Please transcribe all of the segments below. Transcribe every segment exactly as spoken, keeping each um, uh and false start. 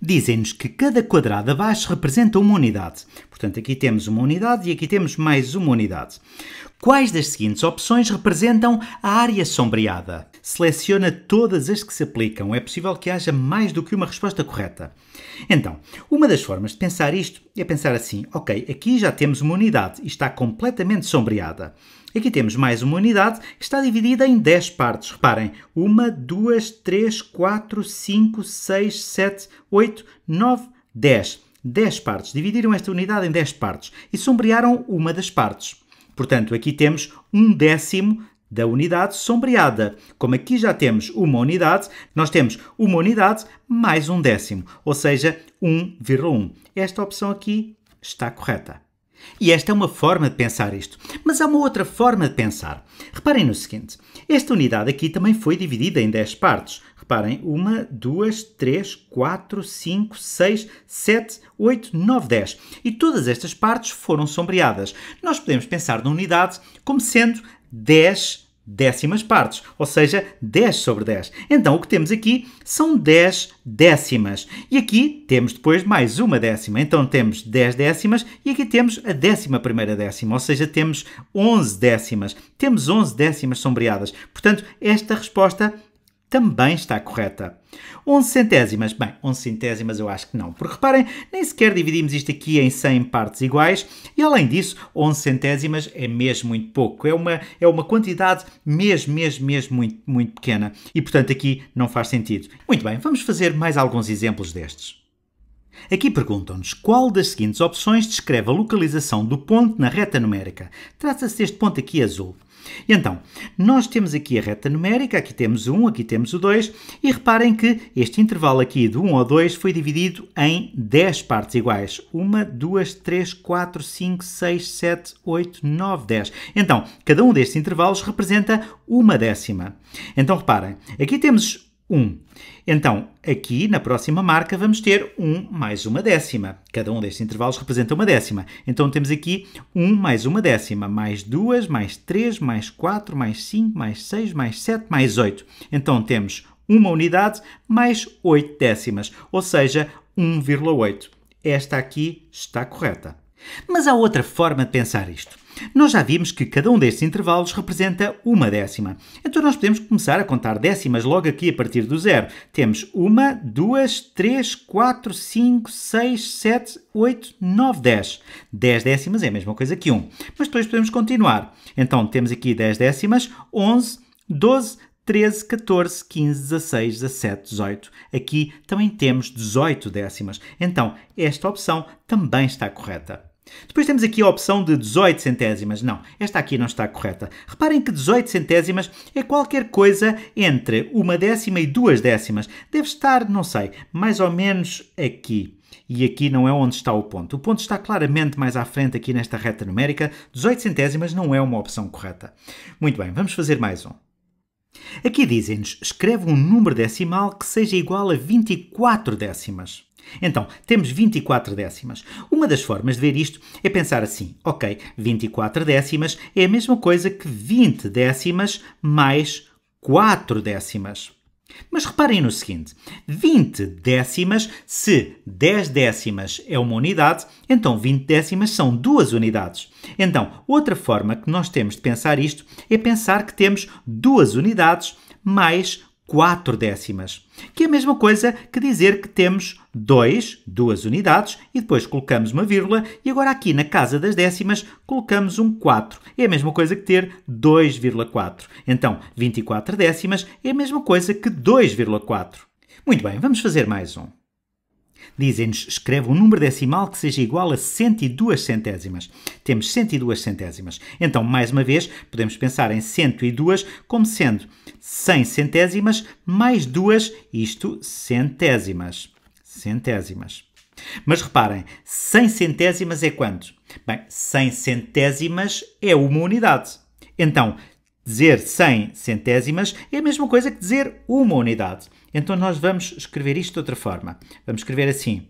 dizem-nos que cada quadrado abaixo representa uma unidade. Portanto, aqui temos uma unidade e aqui temos mais uma unidade. Quais das seguintes opções representam a área sombreada? Seleciona todas as que se aplicam. É possível que haja mais do que uma resposta correta. Então, uma das formas de pensar isto é pensar assim: ok, aqui já temos uma unidade e está completamente sombreada. Aqui temos mais uma unidade que está dividida em dez partes. Reparem, um, dois, três, quatro, cinco, seis, sete, oito, nove, dez. dez partes. Dividiram esta unidade em dez partes e sombrearam uma das partes. Portanto, aqui temos um décimo da unidade sombreada. Como aqui já temos uma unidade, nós temos uma unidade mais um décimo, ou seja, um vírgula um. Esta opção aqui está correta. E esta é uma forma de pensar isto. Mas há uma outra forma de pensar. Reparem no seguinte. Esta unidade aqui também foi dividida em dez partes. Reparem, um, dois, três, quatro, cinco, seis, sete, oito, nove, dez. E todas estas partes foram sombreadas. Nós podemos pensar na unidade como sendo dez décimas partes, ou seja, dez sobre dez. Então, o que temos aqui são dez décimas. E aqui temos depois mais uma décima. Então, temos dez décimas e aqui temos a décima primeira décima, ou seja, temos onze décimas. Temos onze décimas sombreadas. Portanto, esta resposta também está correta. onze centésimas. Bem, onze centésimas eu acho que não. Porque reparem, nem sequer dividimos isto aqui em cem partes iguais. E além disso, onze centésimas é mesmo muito pouco. É uma, é uma quantidade mesmo, mesmo, mesmo muito, muito pequena. E portanto aqui não faz sentido. Muito bem, vamos fazer mais alguns exemplos destes. Aqui perguntam-nos qual das seguintes opções descreve a localização do ponto na reta numérica. Trata-se deste ponto aqui azul. E então, nós temos aqui a reta numérica, aqui temos o um, aqui temos o dois, e reparem que este intervalo aqui do um ao dois foi dividido em dez partes iguais. um, dois, três, quatro, cinco, seis, sete, oito, nove, dez. Então, cada um destes intervalos representa uma décima. Então, reparem, aqui temos um. Então, aqui na próxima marca vamos ter um mais uma décima. Cada um destes intervalos representa uma décima. Então temos aqui um mais uma décima, mais duas, mais três, mais quatro, mais cinco, mais seis, mais sete, mais oito. Então temos uma unidade mais oito décimas, ou seja, um vírgula oito. Esta aqui está correta. Mas há outra forma de pensar isto. Nós já vimos que cada um destes intervalos representa uma décima. Então nós podemos começar a contar décimas logo aqui a partir do zero. Temos um, dois, três, quatro, cinco, seis, sete, oito, nove, dez. dez décimas é a mesma coisa que um. Mas depois podemos continuar. Então temos aqui dez décimas, onze, doze, treze, catorze, quinze, dezasseis, dezassete, dezoito. Aqui também temos dezoito décimas. Então esta opção também está correta. Depois temos aqui a opção de dezoito centésimas. Não, esta aqui não está correta. Reparem que dezoito centésimas é qualquer coisa entre uma décima e duas décimas. Deve estar, não sei, mais ou menos aqui. E aqui não é onde está o ponto. O ponto está claramente mais à frente aqui nesta reta numérica. dezoito centésimas não é uma opção correta. Muito bem, vamos fazer mais um. Aqui dizem-nos, escreve um número decimal que seja igual a vinte e quatro décimas. Então, temos vinte e quatro décimas. Uma das formas de ver isto é pensar assim, ok, vinte e quatro décimas é a mesma coisa que vinte décimas mais quatro décimas. Mas reparem no seguinte, vinte décimas, se dez décimas é uma unidade, então vinte décimas são duas unidades. Então, outra forma que nós temos de pensar isto é pensar que temos duas unidades mais quatro décimas, que é a mesma coisa que dizer que temos dois, duas unidades, e depois colocamos uma vírgula, e agora aqui na casa das décimas colocamos um quatro. É a mesma coisa que ter dois vírgula quatro. Então, vinte e quatro décimas é a mesma coisa que dois vírgula quatro. Muito bem, vamos fazer mais um. Dizem-nos, escreve um número decimal que seja igual a cento e duas centésimas. Temos cento e duas centésimas. Então, mais uma vez, podemos pensar em cento e duas como sendo cem centésimas mais duas, isto centésimas. Centésimas. Mas reparem, cem centésimas é quanto? Bem, cem centésimas é uma unidade. Então, dizer cem centésimas é a mesma coisa que dizer uma unidade. Então nós vamos escrever isto de outra forma. Vamos escrever assim.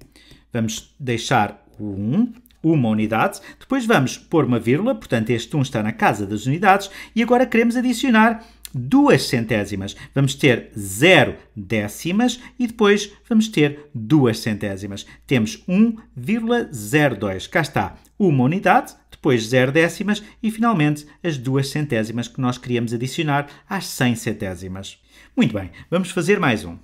Vamos deixar o um, uma unidade. Depois vamos pôr uma vírgula, portanto este um está na casa das unidades. E agora queremos adicionar duas centésimas. Vamos ter zero décimas e depois vamos ter duas centésimas. Temos um vírgula zero dois. Cá está uma unidade, depois zero décimas e, finalmente, as duas centésimas que nós queríamos adicionar às cem centésimas. Muito bem, vamos fazer mais um.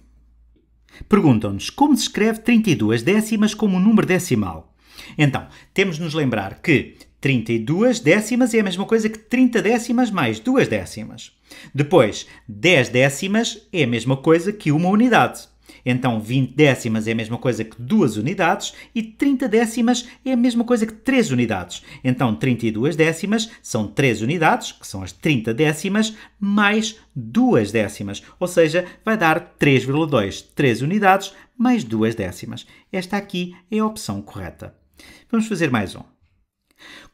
Perguntam-nos como se escreve trinta e duas décimas como um número decimal. Então, temos de nos lembrar que trinta e duas décimas é a mesma coisa que trinta décimas mais duas décimas. Depois, dez décimas é a mesma coisa que uma unidade. Então, vinte décimas é a mesma coisa que duas unidades e trinta décimas é a mesma coisa que três unidades. Então, trinta e duas décimas são três unidades, que são as trinta décimas, mais duas décimas. Ou seja, vai dar três vírgula dois. três unidades mais duas décimas. Esta aqui é a opção correta. Vamos fazer mais um.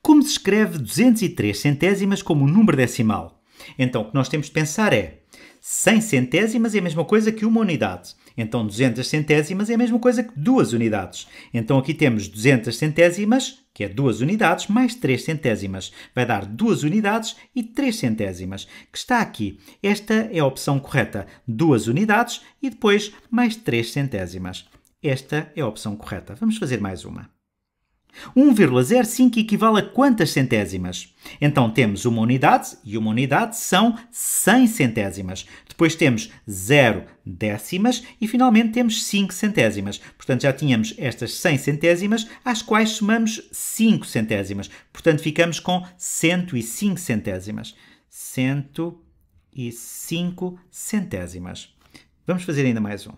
Como se escreve duzentas e três centésimas como um número decimal? Então, o que nós temos de pensar é cem centésimas é a mesma coisa que uma unidade. Então, duzentas centésimas é a mesma coisa que duas unidades. Então, aqui temos duzentas centésimas, que é duas unidades, mais três centésimas. Vai dar duas unidades e três centésimas, que está aqui. Esta é a opção correta. duas unidades e depois mais três centésimas. Esta é a opção correta. Vamos fazer mais uma. um vírgula zero cinco equivale a quantas centésimas? Então, temos uma unidade, e uma unidade são cem centésimas. Depois temos zero décimas e, finalmente, temos cinco centésimas. Portanto, já tínhamos estas cem centésimas, às quais somamos cinco centésimas. Portanto, ficamos com cento e cinco centésimas. cento e cinco centésimas. Vamos fazer ainda mais um.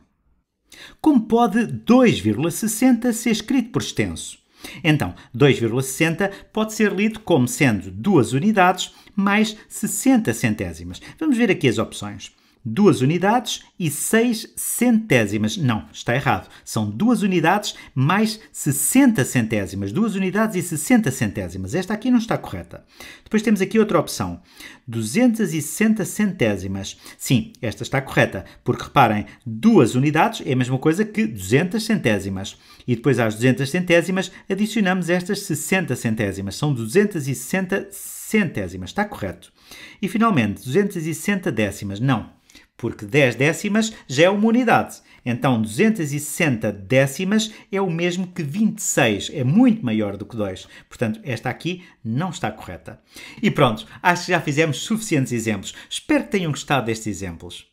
Como pode dois vírgula sessenta ser escrito por extenso? Então, dois vírgula sessenta pode ser lido como sendo duas unidades mais sessenta centésimas. Vamos ver aqui as opções. duas unidades e seis centésimas. Não, está errado. São duas unidades mais sessenta centésimas. duas unidades e sessenta centésimas. Esta aqui não está correta. Depois temos aqui outra opção. duzentas e sessenta centésimas. Sim, esta está correta. Porque, reparem, duas unidades é a mesma coisa que duzentas centésimas. E depois às duzentas centésimas adicionamos estas sessenta centésimas. São duzentas e sessenta centésimas. Está correto. E, finalmente, duzentas e sessenta décimas. Não. Porque dez décimas já é uma unidade. Então, duzentas e sessenta décimas é o mesmo que vinte e seis. É muito maior do que dois. Portanto, esta aqui não está correta. E pronto, acho que já fizemos suficientes exemplos. Espero que tenham gostado destes exemplos.